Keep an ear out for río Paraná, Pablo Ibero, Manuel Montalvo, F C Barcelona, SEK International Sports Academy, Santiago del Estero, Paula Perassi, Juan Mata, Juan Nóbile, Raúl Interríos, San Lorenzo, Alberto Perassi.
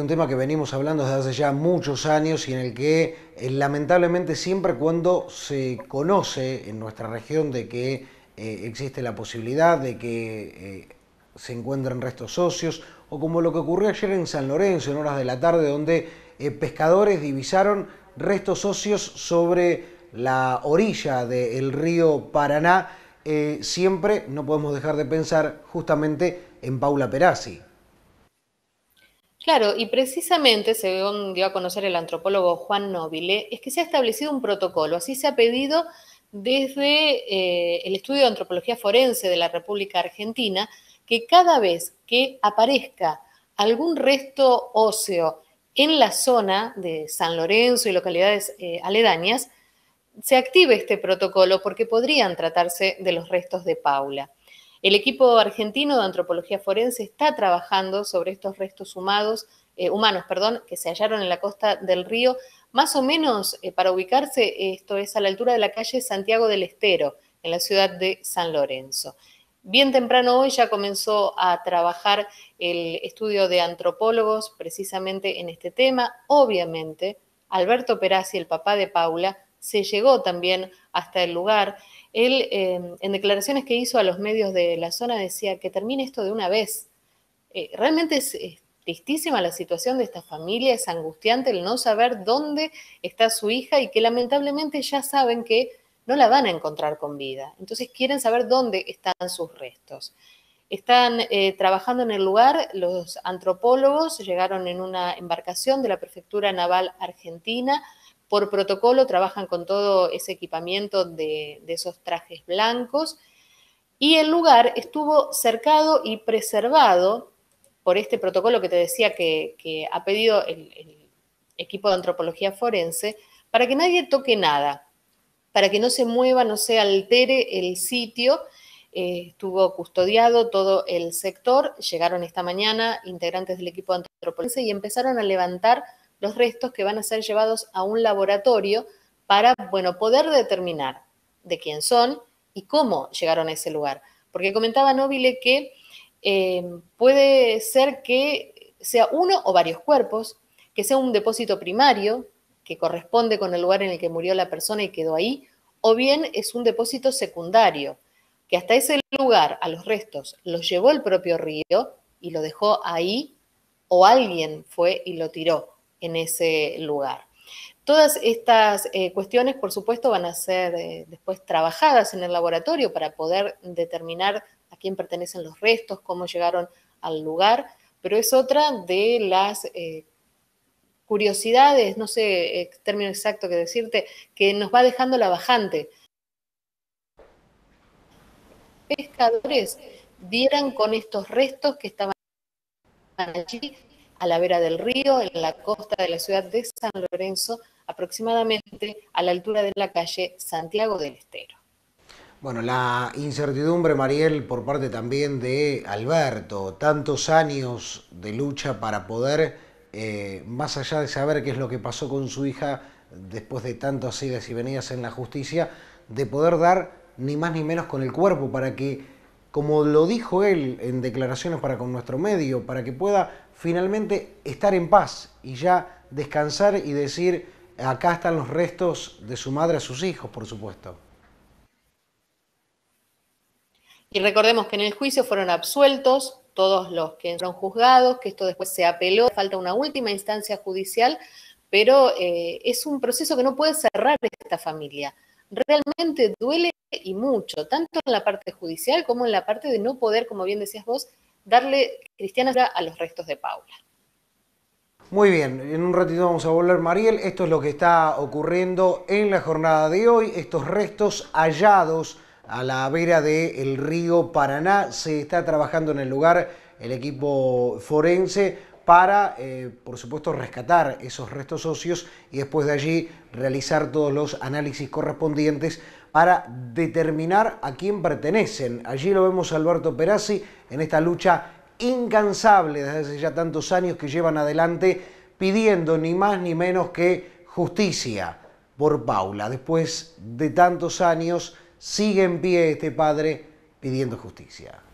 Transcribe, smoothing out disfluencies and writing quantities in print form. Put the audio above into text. un tema que venimos hablando desde hace ya muchos años y en el que lamentablemente siempre cuando se conoce en nuestra región de que existe la posibilidad de que se encuentren restos óseos, o como lo que ocurrió ayer en San Lorenzo en horas de la tarde, donde pescadores divisaron restos óseos sobre la orilla del río Paraná, siempre no podemos dejar de pensar justamente en Paula Perassi. Claro, y precisamente, según dio a conocer el antropólogo Juan Nóbile, es que se ha establecido un protocolo, así se ha pedido desde el Estudio de Antropología Forense de la República Argentina, que cada vez que aparezca algún resto óseo en la zona de San Lorenzo y localidades aledañas, se active este protocolo porque podrían tratarse de los restos de Paula. El equipo argentino de Antropología Forense está trabajando sobre estos restos humanos, que se hallaron en la costa del río, más o menos para ubicarse, esto es a la altura de la calle Santiago del Estero, en la ciudad de San Lorenzo. Bien temprano hoy ya comenzó a trabajar el estudio de antropólogos precisamente en este tema. Obviamente, Alberto Perassi, el papá de Paula, se llegó también hasta el lugar. Él, en declaraciones que hizo a los medios de la zona, decía que termine esto de una vez. Realmente es tristísima la situación de esta familia, es angustiante el no saber dónde está su hija y que lamentablemente ya saben que no la van a encontrar con vida. Entonces quieren saber dónde están sus restos. Están trabajando en el lugar, los antropólogos llegaron en una embarcación de la Prefectura Naval Argentina. Por protocolo trabajan con todo ese equipamiento de esos trajes blancos y el lugar estuvo cercado y preservado por este protocolo que te decía que ha pedido el equipo de antropología forense para que nadie toque nada, para que no se mueva, no se altere el sitio. Estuvo custodiado todo el sector, llegaron esta mañana integrantes del equipo de antropología y empezaron a levantar los restos que van a ser llevados a un laboratorio para, bueno, poder determinar de quién son y cómo llegaron a ese lugar. Porque comentaba Nóbile que puede ser que sea uno o varios cuerpos, que sea un depósito primario que corresponde con el lugar en el que murió la persona y quedó ahí, o bien es un depósito secundario, que hasta ese lugar a los restos los llevó el propio río y lo dejó ahí, o alguien fue y lo tiró en ese lugar. Todas estas cuestiones, por supuesto, van a ser después trabajadas en el laboratorio para poder determinar a quién pertenecen los restos, cómo llegaron al lugar, pero es otra de las curiosidades, no sé el término exacto que decirte, que nos va dejando la bajante. Pescadores dieran con estos restos que estaban allí, a la vera del río, en la costa de la ciudad de San Lorenzo, aproximadamente a la altura de la calle Santiago del Estero. Bueno, la incertidumbre, Mariel, por parte también de Alberto, tantos años de lucha para poder, más allá de saber qué es lo que pasó con su hija después de tantas idas y venidas en la justicia, de poder dar ni más ni menos con el cuerpo para que, como lo dijo él en declaraciones para con nuestro medio, para que pueda finalmente estar en paz y ya descansar y decir, acá están los restos de su madre a sus hijos, por supuesto. Y recordemos que en el juicio fueron absueltos todos los que fueron juzgados, que esto después se apeló, falta una última instancia judicial, pero es un proceso que no puede cerrar esta familia. Realmente duele y mucho, tanto en la parte judicial como en la parte de no poder, como bien decías vos, darle cristiana a los restos de Paula. Muy bien, en un ratito vamos a volver, Mariel. Esto es lo que está ocurriendo en la jornada de hoy. Estos restos hallados a la vera del río Paraná. Se está trabajando en el lugar el equipo forense para, por supuesto, rescatar esos restos óseos y después de allí realizar todos los análisis correspondientes para determinar a quién pertenecen. Allí lo vemos a Alberto Perassi en esta lucha incansable desde hace ya tantos años que llevan adelante, pidiendo ni más ni menos que justicia por Paula. Después de tantos años sigue en pie este padre pidiendo justicia.